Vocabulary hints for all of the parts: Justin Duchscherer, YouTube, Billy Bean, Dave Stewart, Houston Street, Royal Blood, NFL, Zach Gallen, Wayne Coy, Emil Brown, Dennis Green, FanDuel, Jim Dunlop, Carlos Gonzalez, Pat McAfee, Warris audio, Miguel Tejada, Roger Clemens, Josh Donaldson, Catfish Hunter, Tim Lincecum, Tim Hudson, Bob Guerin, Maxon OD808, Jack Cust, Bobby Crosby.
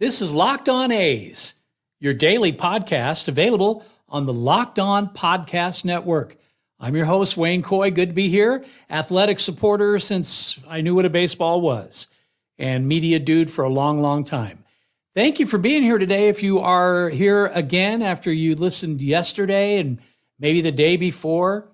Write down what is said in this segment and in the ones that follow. This is Locked On A's, your daily podcast available on the Locked On Podcast Network. I'm your host, Wayne Coy. Good to be here. Athletic supporter since I knew what a baseball was, and media dude for a long, long time. Thank you for being here today. If you are here again after you listened yesterday and maybe the day before,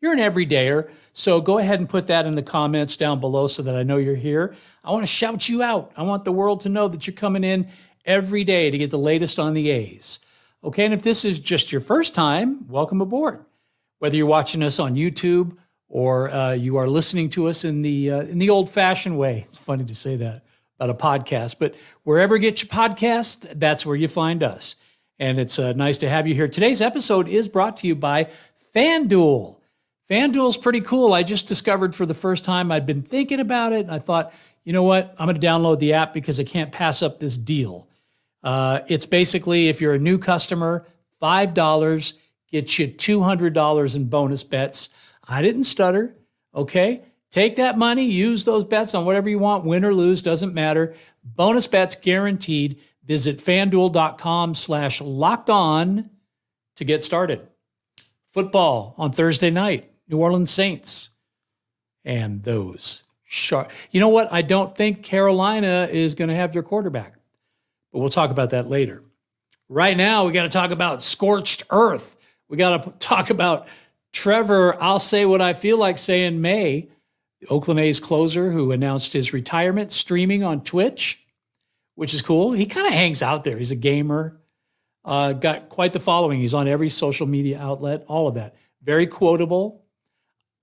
you're an everydayer, so go ahead and put that in the comments down below so that I know you're here. I want to shout you out. I want the world to know that you're coming in every day to get the latest on the A's. Okay, and if this is just your first time, welcome aboard. Whether you're watching us on YouTube or you are listening to us in the old-fashioned way. It's funny to say that about a podcast, but wherever you get your podcast, that's where you find us. And it's nice to have you here. Today's episode is brought to you by FanDuel. FanDuel's pretty cool. I just discovered for the first time. I'd been thinking about it, and I thought, you know what? I'm going to download the app because I can't pass up this deal. It's basically, if you're a new customer, $5 gets you $200 in bonus bets. I didn't stutter, okay? Take that money, use those bets on whatever you want, win or lose, doesn't matter. Bonus bets guaranteed. Visit FanDuel.com/LockedOn to get started. Football on Thursday night. New Orleans Saints and those sharp. You know what? I don't think Carolina is going to have their quarterback, but we'll talk about that later. Right now, we got to talk about scorched earth. We got to talk about Trevor, I'll say what I feel like saying, May, Oakland A's closer who announced his retirement, streaming on Twitch, which is cool. He kind of hangs out there. He's a gamer. Got quite the following. He's on every social media outlet, all of that. Very quotable.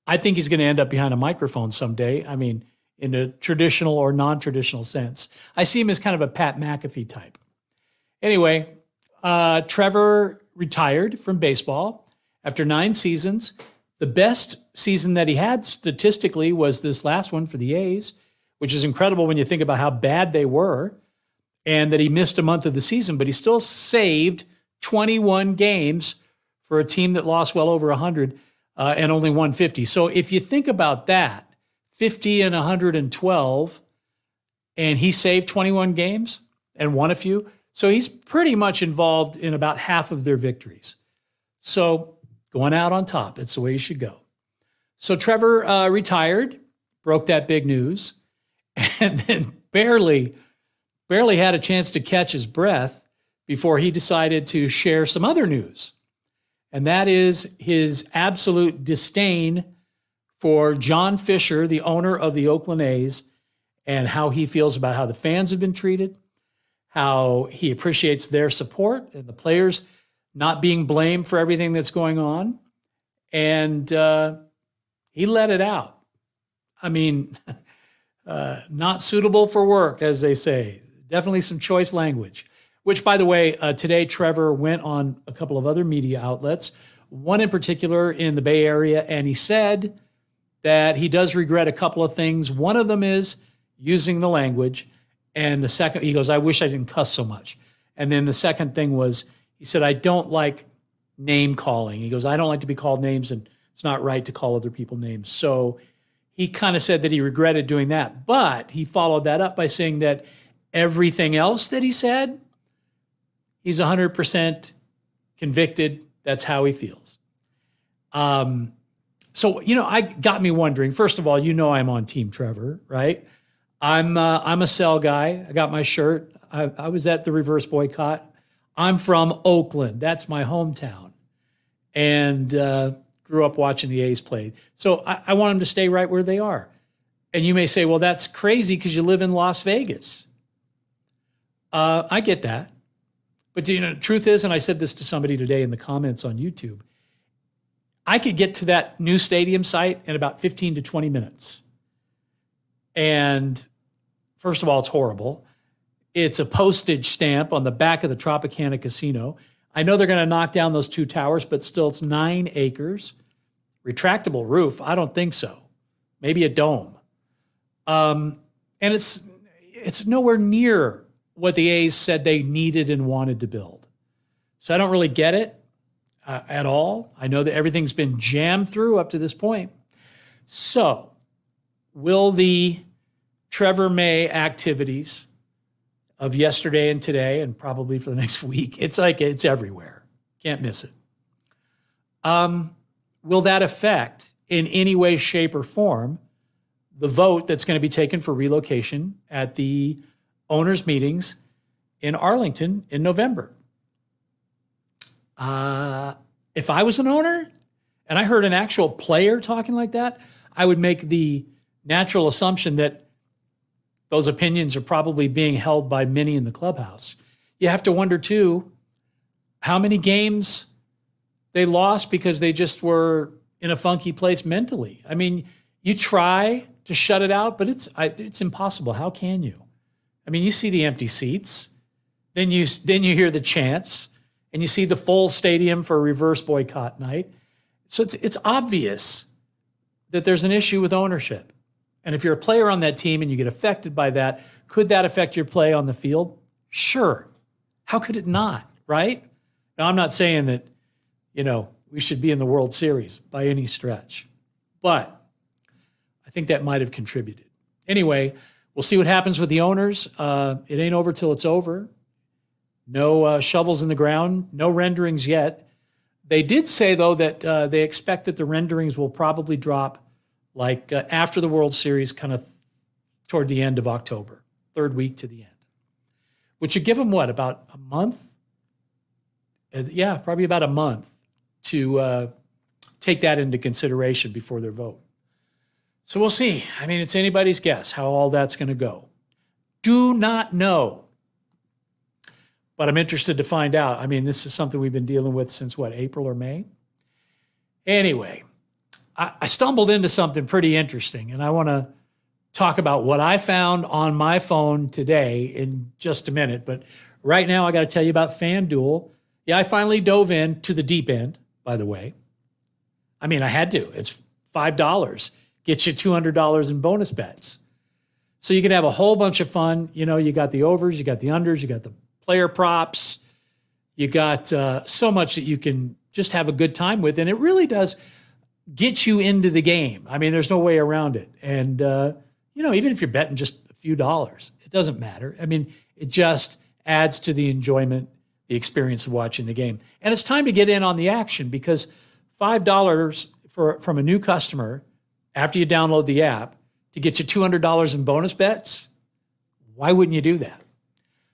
I think he's going to end up behind a microphone someday. I mean, in a traditional or non-traditional sense. I see him as kind of a Pat McAfee type. Anyway, Trevor retired from baseball after 9 seasons. The best season that he had statistically was this last one for the A's, which is incredible when you think about how bad they were and that he missed a month of the season, but he still saved 21 games for a team that lost well over 100. And only 150. So if you think about that, 50 and 112, and he saved 21 games and won a few. So he's pretty much involved in about half of their victories. So going out on top, it's the way you should go. So Trevor retired, broke that big news, and then barely had a chance to catch his breath before he decided to share some other news. And that is his absolute disdain for John Fisher, the owner of the Oakland A's, and how he feels about how the fans have been treated, how he appreciates their support and the players not being blamed for everything that's going on. And he let it out. I mean, not suitable for work, as they say. Definitely some choice language. Which, by the way, today Trevor went on a couple of other media outlets, one in particular in the Bay Area, and he said that he does regret a couple of things. One of them is using the language, and the second, he goes, I wish I didn't cuss so much. And then the second thing was, he said, I don't like name calling. He goes, I don't like to be called names, and it's not right to call other people names. So he kind of said that he regretted doing that, but he followed that up by saying that everything else that he said, he's 100% convicted. That's how he feels. So, you know, I got me wondering, first of all, you know, I'm on Team Trevor, right? I'm a sell guy. I got my shirt. I was at the reverse boycott. I'm from Oakland. That's my hometown. And grew up watching the A's play. So I want them to stay right where they are. And you may say, well, that's crazy because you live in Las Vegas. I get that. But you know, the truth is, and I said this to somebody today in the comments on YouTube, I could get to that new stadium site in about 15 to 20 minutes. And first of all, it's horrible. It's a postage stamp on the back of the Tropicana Casino. I know they're going to knock down those 2 towers, but still it's 9 acres. Retractable roof? I don't think so. Maybe a dome. And it's nowhere near what the A's said they needed and wanted to build. So I don't really get it at all. I know that everything's been jammed through up to this point. So will the Trevor May activities of yesterday and today and probably for the next week. It's like it's everywhere. Can't miss it. Will that affect in any way, shape, or form the vote that's going to be taken for relocation at the owners' meetings in Arlington in November? If I was an owner and I heard an actual player talking like that, I would make the natural assumption that those opinions are probably being held by many in the clubhouse. You have to wonder, too, how many games they lost because they just were in a funky place mentally. I mean, you try to shut it out, but it's impossible. How can you? I mean, you see the empty seats, then you hear the chants, and you see the full stadium for a reverse boycott night. So it's obvious that there's an issue with ownership. And if you're a player on that team and you get affected by that, could that affect your play on the field? Sure. How could it not, right? Now, I'm not saying that, you know, we should be in the World Series by any stretch, but I think that might have contributed. Anyway, we'll see what happens with the owners. It ain't over till it's over. No shovels in the ground, no renderings yet. They did say, though, that they expect that the renderings will probably drop like after the World Series, kind of toward the end of October, third week to the end, which would give them, what, about a month? Yeah, probably about a month to take that into consideration before their vote. So we'll see. I mean, it's anybody's guess how all that's going to go. Do not know. But I'm interested to find out. I mean, this is something we've been dealing with since, what, April or May? Anyway, I stumbled into something pretty interesting, and I want to talk about what I found on my phone today in just a minute. But right now, I got to tell you about FanDuel. Yeah, I finally dove in to the deep end, by the way. I mean, I had to. It's $5. Gets you $200 in bonus bets. So you can have a whole bunch of fun. You know, you got the overs, you got the unders, you got the player props. You got so much that you can just have a good time with. And it really does get you into the game. I mean, there's no way around it. And, you know, even if you're betting just a few dollars, it doesn't matter. I mean, it just adds to the enjoyment, the experience of watching the game. And it's time to get in on the action because $5 from a new customer after you download the app to get you $200 in bonus bets, why wouldn't you do that?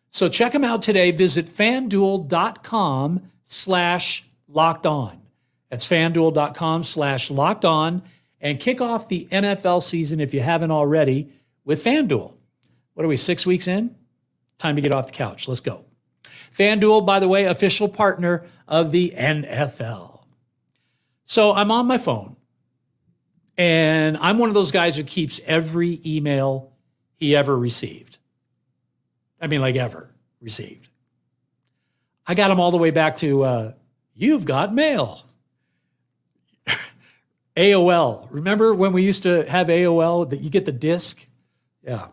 So check them out today. Visit FanDuel.com/LockedOn. That's FanDuel.com/LockedOn. And kick off the NFL season, if you haven't already, with FanDuel. What are we, 6 weeks in? Time to get off the couch. Let's go. FanDuel, by the way, official partner of the NFL. So I'm on my phone, and I'm one of those guys who keeps every email he ever received. I mean, like ever received. I got them all the way back to, you've got mail. AOL. Remember when we used to have AOL that you get the disc? Yeah.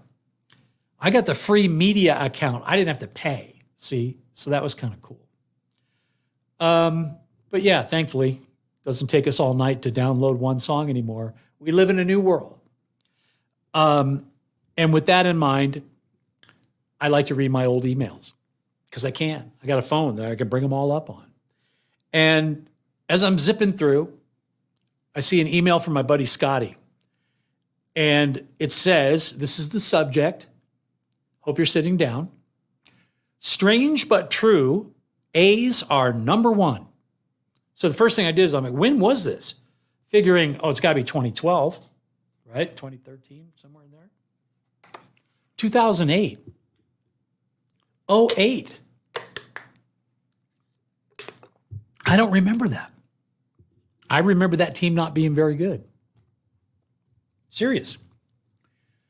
I got the free media account. I didn't have to pay, see? So that was kind of cool. But yeah, thankfully, it doesn't take us all night to download one song anymore. We live in a new world. And with that in mind, I like to read my old emails because I can. I got a phone that I can bring them all up on. And as I'm zipping through, I see an email from my buddy Scotty. And it says, this is the subject. Hope you're sitting down. Strange but true, A's are #1. So the first thing I did is I'm like, when was this? Figuring, oh, it's got to be 2012, right? 2013, somewhere in there. 2008. 08. I don't remember that. I remember that team not being very good. Serious.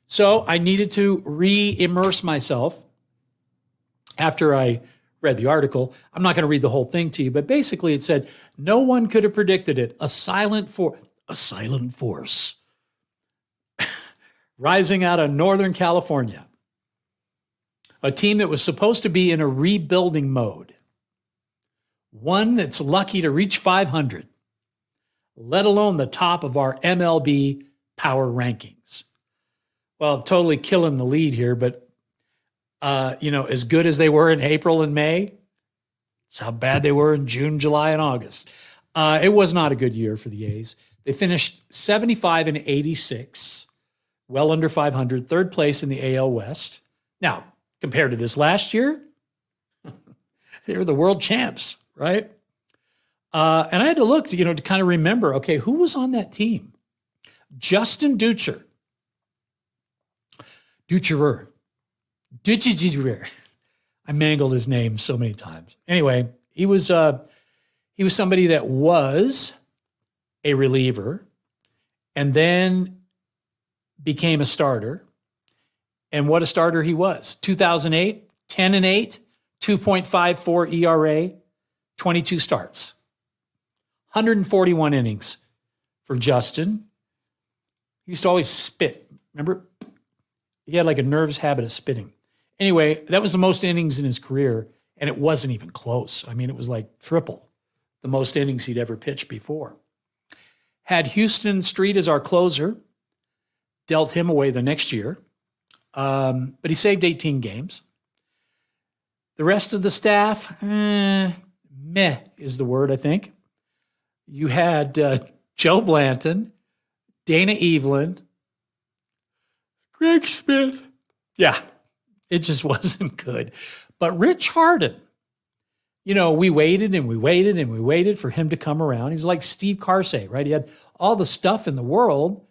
So I needed to re-immerse myself after I read the article. I'm not going to read the whole thing to you, but basically it said, no one could have predicted it. A silent force rising out of Northern California. A team that was supposed to be in a rebuilding mode. One that's lucky to reach 500. Let alone the top of our MLB power rankings. Well, totally killing the lead here, but as good as they were in April and May, it's how bad they were in June, July, and August. It was not a good year for the A's. They finished 75 and 86, well under 500, third place in the AL West. Now, compared to this last year, they were the world champs, right? And I had to look, to kind of remember, okay, who was on that team? Justin Duchscherer. I mangled his name so many times. Anyway, he was somebody that was a reliever and then became a starter. And what a starter he was. 2008, 10-8, 2.54 ERA, 22 starts. 141 innings for Justin. He used to always spit. Remember? He had like a nervous habit of spitting. Anyway, that was the most innings in his career, and it wasn't even close. I mean, it was like triple the most innings he'd ever pitched before. Had Houston Street as our closer, dealt him away the next year, but he saved 18 games. The rest of the staff, meh is the word, I think. You had Joe Blanton, Dana Eveland, Craig Smith. Yeah, it just wasn't good. But Rich Harden, we waited and we waited and we waited for him to come around. He was like Steve Carsey, right? He had all the stuff in the world,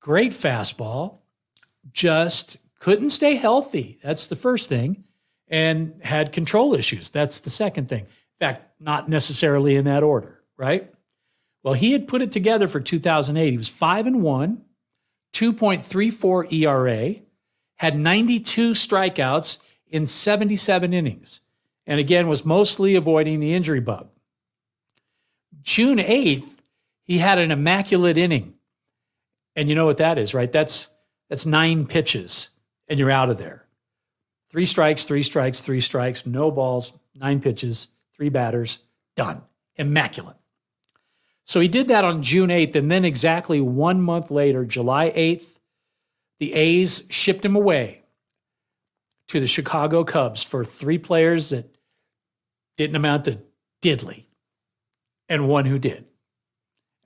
great fastball, just couldn't stay healthy. That's the first thing. And had control issues. That's the second thing. In fact, not necessarily in that order, right? Well, he had put it together for 2008. He was 5-1, 2.34 ERA, had 92 strikeouts in 77 innings, and again was mostly avoiding the injury bug. June 8th, he had an immaculate inning. And you know what that is, right? That's 9 pitches, and you're out of there. 3 strikes, no balls, 9 pitches, 3 batters, done. Immaculate. So he did that on June 8th, and then exactly 1 month later, July 8th, the A's shipped him away to the Chicago Cubs for 3 players that didn't amount to diddly and 1 who did.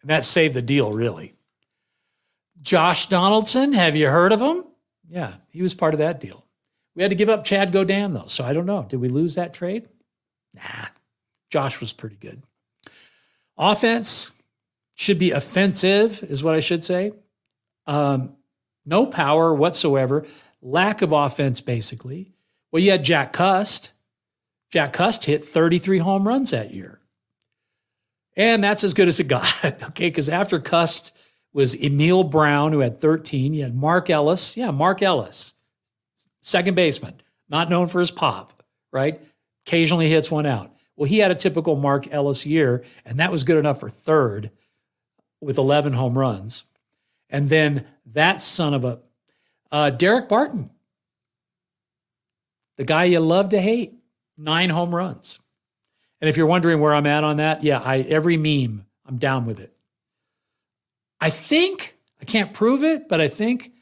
And that saved the deal, really. Josh Donaldson, have you heard of him? Yeah, he was part of that deal. We had to give up Chad Gaudin, though, so I don't know. Did we lose that trade? Nah, Josh was pretty good. Offense should be offensive, is what I should say. No power whatsoever. Lack of offense, basically. Well, you had Jack Cust. Jack Cust hit 33 home runs that year. And that's as good as it got, okay? Because after Cust was Emil Brown, who had 13. You had Mark Ellis. Yeah, Mark Ellis. Second baseman, not known for his pop, right? Occasionally hits one out. Well, he had a typical Mark Ellis year, and that was good enough for third with 11 home runs. And then that son of a Derek Barton, the guy you love to hate, 9 home runs. And if you're wondering where I'm at on that, yeah, every meme, I'm down with it. I think, I can't prove it, but I think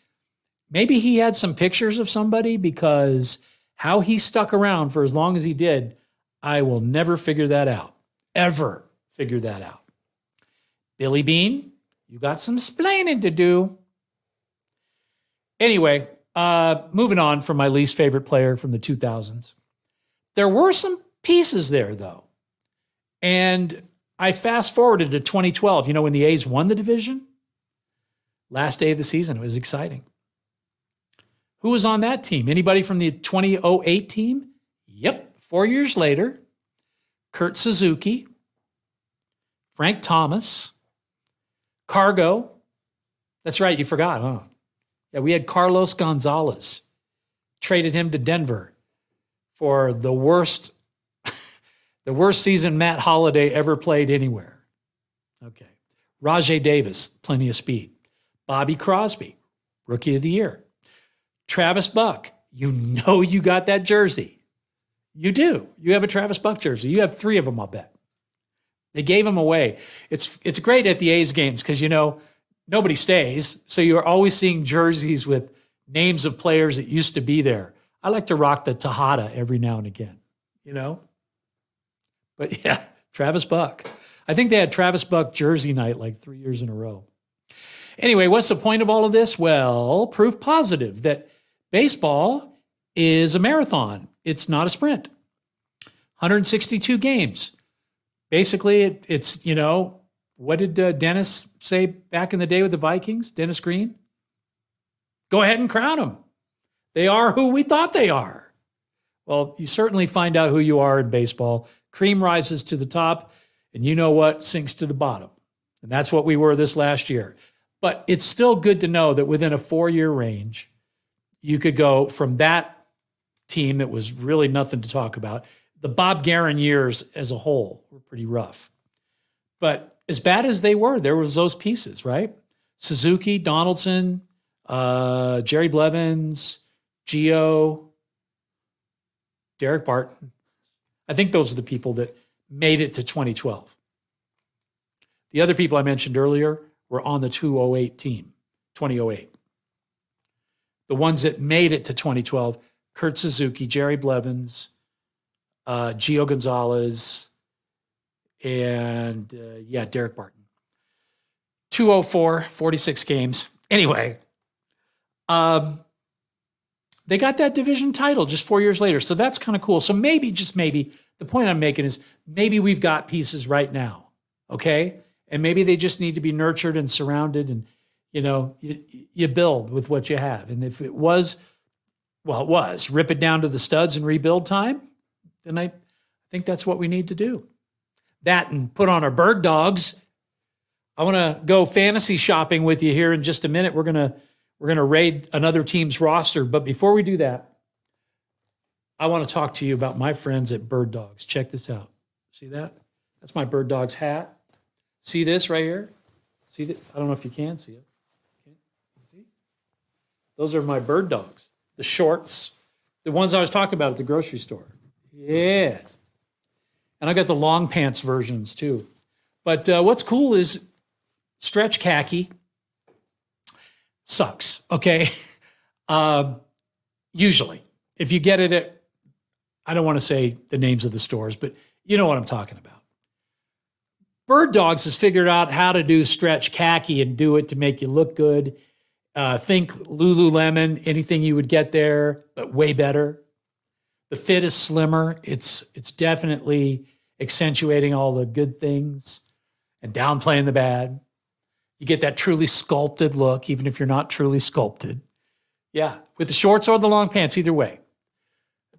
maybe he had some pictures of somebody, because how he stuck around for as long as he did, I will never figure that out. Ever figure that out. Billy Bean, you got some splaining to do. Anyway, moving on from my least favorite player from the 2000s. There were some pieces there, though. And I fast-forwarded to 2012, when the A's won the division. Last day of the season, it was exciting. Who was on that team? Anybody from the 2008 team? Yep, 4 years later, Kurt Suzuki, Frank Thomas, Cargo. That's right, you forgot, huh? Yeah, we had Carlos Gonzalez. Traded him to Denver for the worst, the worst season Matt Holliday ever played anywhere. Okay. Rajay Davis, plenty of speed. Bobby Crosby, Rookie of the Year. Travis Buck, you got that jersey. You do. You have a Travis Buck jersey. You have 3 of them, I'll bet. They gave them away. It's great at the A's games because, nobody stays. So you're always seeing jerseys with names of players that used to be there. I like to rock the Tejada every now and again, you know? But yeah, Travis Buck. I think they had Travis Buck jersey night like 3 years in a row. Anyway, what's the point of all of this? Well, proof positive that baseball is a marathon. It's not a sprint. 162 games. Basically, it's, you know, what did Dennis say back in the day with the Vikings? Dennis Green? Go ahead and crown them. They are who we thought they are. Well, you certainly find out who you are in baseball. Cream rises to the top, and you know what? Sinks to the bottom. And that's what we were this last year. But it's still good to know that within a four-year range, you could go from that team that was really nothing to talk about. The Bob Guerin years as a whole were pretty rough. But as bad as they were, there was those pieces, right? Suzuki, Donaldson, Jerry Blevins, Gio, Derek Barton. I think those are the people that made it to 2012. The other people I mentioned earlier were on the 2008 team, 2008. The ones that made it to 2012, Kurt Suzuki, Jerry Blevins, Gio Gonzalez, and Derek Barton. 204, 46 games. Anyway, they got that division title just 4 years later, so that's kind of cool. So maybe, just maybe, the point I'm making is maybe we've got pieces right now, okay? And maybe they just need to be nurtured and surrounded, and, you know, you build with what you have. And if it was, well, it was, rip it down to the studs and rebuild time, then I think that's what we need to do. That and put on our bird dogs. I want to go fantasy shopping with you here in just a minute. We're gonna raid another team's roster. But before we do that, I want to talk to you about my friends at Bird Dogs. Check this out. See that? That's my Bird Dogs hat. See this right here? See that? I don't know if you can see it. Okay. See? Those are my Bird Dogs. The shorts, the ones I was talking about at the grocery store. Yeah. And I got the long pants versions too. But what's cool is stretch khaki sucks, okay? Usually. If you get it at, I don't want to say the names of the stores, but you know what I'm talking about. Bird Dogs has figured out how to do stretch khaki and do it to make you look good. Think Lululemon, anything you would get there, but way better. The fit is slimmer. It's definitely accentuating all the good things and downplaying the bad. You get that truly sculpted look, even if you're not truly sculpted. Yeah, with the shorts or the long pants, either way.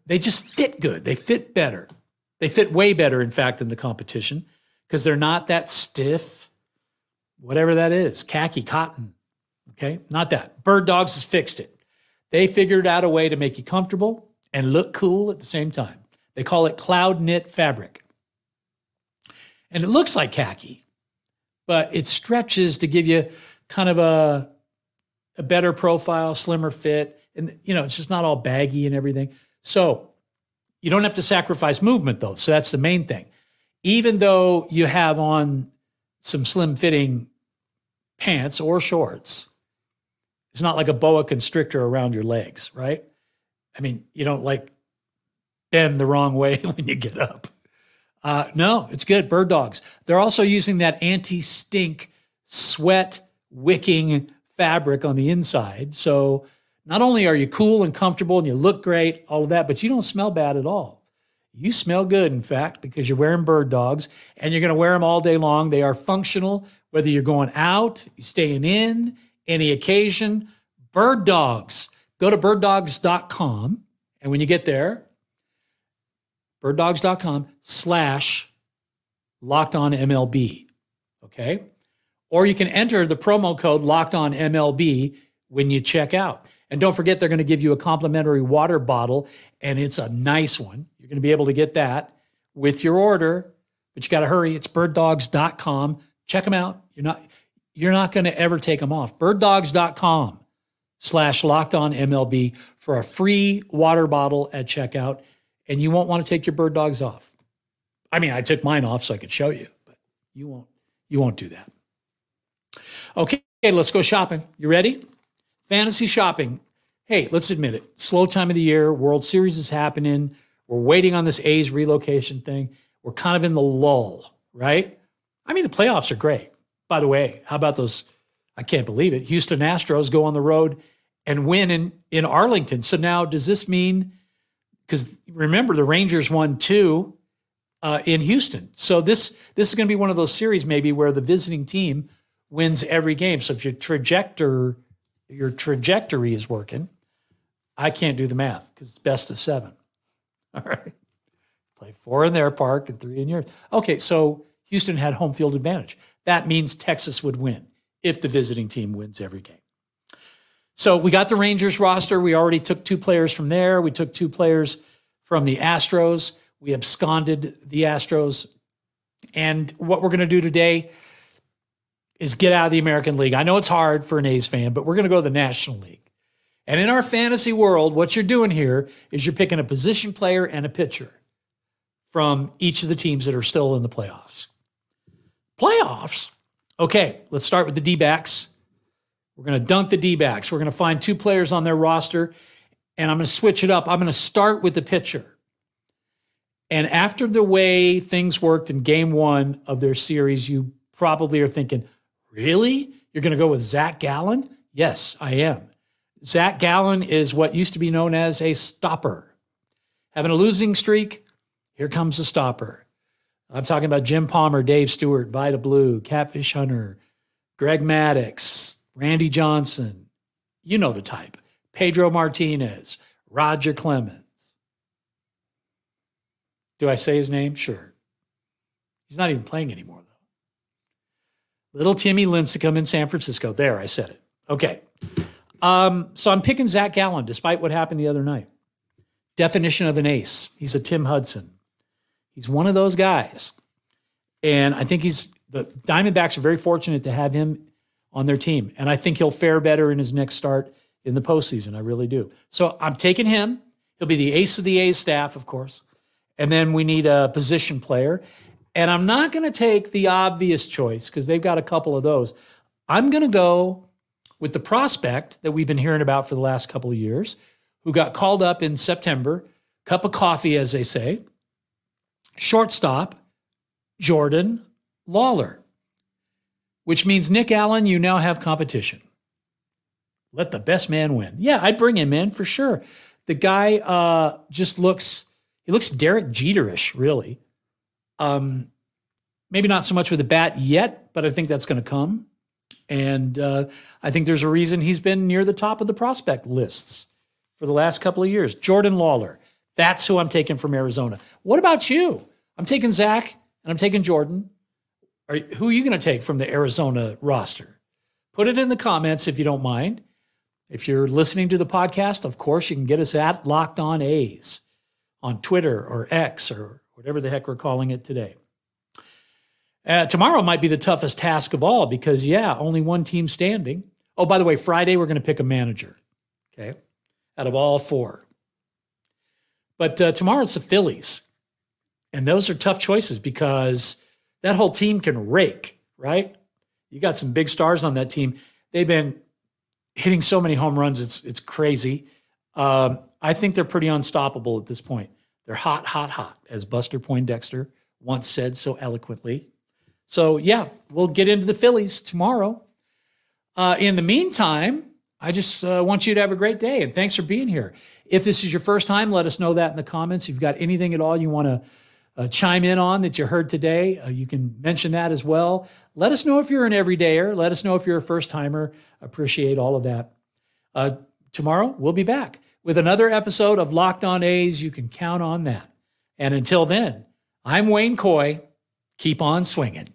They just fit good. They fit better. They fit way better, in fact, than the competition because they're not that stiff, whatever that is, khaki, cotton, okay? Not that. Bird Dogs has fixed it. They figured out a way to make you comfortable and look cool at the same time. They call it cloud knit fabric. And it looks like khaki, but it stretches to give you kind of a better profile, slimmer fit. And, you know, it's just not all baggy and everything. So you don't have to sacrifice movement, though. So that's the main thing. Even though you have on some slim fitting pants or shorts, it's not like a boa constrictor around your legs, right? I mean, you don't like bend the wrong way when you get up. No, it's good. Bird Dogs. They're also using that anti-stink sweat wicking fabric on the inside. So not only are you cool and comfortable and you look great, all of that, but you don't smell bad at all. You smell good, in fact, because you're wearing Bird Dogs and you're going to wear them all day long. They are functional, whether you're going out, staying in, any occasion. Bird Dogs. Go to birddogs.com, and when you get there, birddogs.com/LockedOnMLB, okay? Or you can enter the promo code LockedOnMLB when you check out. And don't forget, they're going to give you a complimentary water bottle, and it's a nice one. You're going to be able to get that with your order, but you got to hurry. It's birddogs.com. Check them out. You're not going to ever take them off. birddogs.com/LockedOnMLB for a free water bottle at checkout. And you won't want to take your Bird Dogs off. I mean, I took mine off so I could show you, but you won't do that. Okay, let's go shopping. You ready? Fantasy shopping. hey, let's admit it, slow time of the year, World Series is happening, we're waiting on this A's relocation thing, we're kind of in the lull, right? I mean, the playoffs are great. By the way, how about those, I can't believe it, Houston Astros go on the road and win in Arlington. So now does this mean, because remember the Rangers won two in Houston. So this is going to be one of those series maybe where the visiting team wins every game. So if your trajectory is working, I can't do the math because it's best of seven. All right. Play four in their park and three in yours. Okay, so Houston had home field advantage. That means Texas would win if the visiting team wins every game. So we got the Rangers roster. We already took two players from there. We took two players from the Astros. We absconded the Astros. And what we're going to do today is get out of the American League. I know it's hard for an A's fan, but we're going to go to the National League. And in our fantasy world, what you're doing here is you're picking a position player and a pitcher from each of the teams that are still in the playoffs. Playoffs? Okay, let's start with the D-backs. We're going to dunk the D-backs. We're going to find two players on their roster, and I'm going to switch it up. I'm going to start with the pitcher. And after the way things worked in game one of their series, you probably are thinking, really? You're going to go with Zach Gallen? Yes, I am. Zach Gallen is what used to be known as a stopper. Having a losing streak, here comes the stopper. I'm talking about Jim Palmer, Dave Stewart, Vida Blue, Catfish Hunter, Greg Maddux, Randy Johnson. You know the type. Pedro Martinez, Roger Clemens. Do I say his name? Sure. He's not even playing anymore, though. Little Timmy Lincecum in San Francisco. There, I said it. Okay. So I'm picking Zach Gallen, despite what happened the other night. Definition of an ace. He's a Tim Hudson. He's one of those guys. And I think the Diamondbacks are very fortunate to have him on their team. And I think he'll fare better in his next start in the postseason. I really do. So I'm taking him. He'll be the ace of the A's staff, of course. And then we need a position player. And I'm not going to take the obvious choice because they've got a couple of those. I'm going to go with the prospect that we've been hearing about for the last couple of years, who got called up in September, cup of coffee, as they say. Shortstop, Jordan Lawler, which means, Nick Allen, you now have competition. Let the best man win. Yeah, I'd bring him in for sure. The guy just looks Derek Jeter-ish, really. Maybe not so much with the bat yet, but I think that's going to come. And I think there's a reason he's been near the top of the prospect lists for the last couple of years. Jordan Lawler. That's who I'm taking from Arizona. What about you? I'm taking Zach and I'm taking Jordan. Who are you going to take from the Arizona roster? Put it in the comments if you don't mind. If you're listening to the podcast, of course, you can get us at Locked On A's on Twitter or X or whatever the heck we're calling it today. Tomorrow might be the toughest task of all because, yeah, only one team standing. Oh, by the way, Friday we're going to pick a manager, okay, out of all four. But tomorrow it's the Phillies. And those are tough choices because that whole team can rake, right? You got some big stars on that team. They've been hitting so many home runs, it's crazy. I think they're pretty unstoppable at this point. They're hot, hot, hot, as Buster Poindexter once said so eloquently. So, yeah, we'll get into the Phillies tomorrow. In the meantime, I just want you to have a great day, and thanks for being here. If this is your first time, let us know that in the comments. If you've got anything at all you want to chime in on that you heard today, you can mention that as well. Let us know if you're an everydayer. Let us know if you're a first-timer. Appreciate all of that. Tomorrow, we'll be back with another episode of Locked On A's. You can count on that. And until then, I'm Wayne Coy. Keep on swinging.